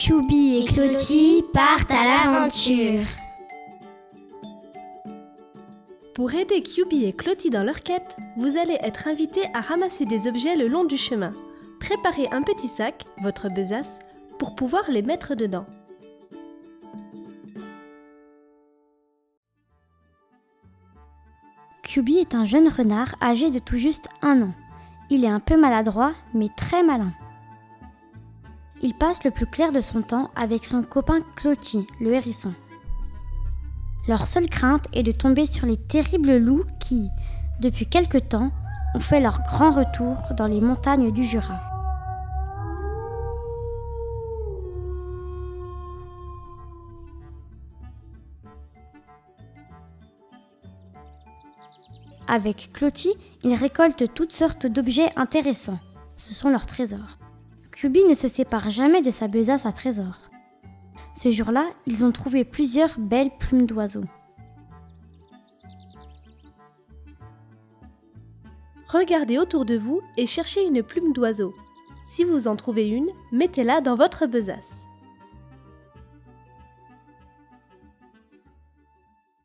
Kyubi et Cloti partent à l'aventure. Pour aider Kyubi et Cloti dans leur quête, vous allez être invités à ramasser des objets le long du chemin. Préparez un petit sac, votre besace, pour pouvoir les mettre dedans. Kyubi est un jeune renard âgé de tout juste 1 an. Il est un peu maladroit, mais très malin. Il passe le plus clair de son temps avec son copain Cloti, le hérisson. Leur seule crainte est de tomber sur les terribles loups qui, depuis quelque temps, ont fait leur grand retour dans les montagnes du Jura. Avec Cloti, ils récoltent toutes sortes d'objets intéressants. Ce sont leurs trésors. Kyubi ne se sépare jamais de sa besace à trésors. Ce jour-là, ils ont trouvé plusieurs belles plumes d'oiseaux. Regardez autour de vous et cherchez une plume d'oiseau. Si vous en trouvez une, mettez-la dans votre besace.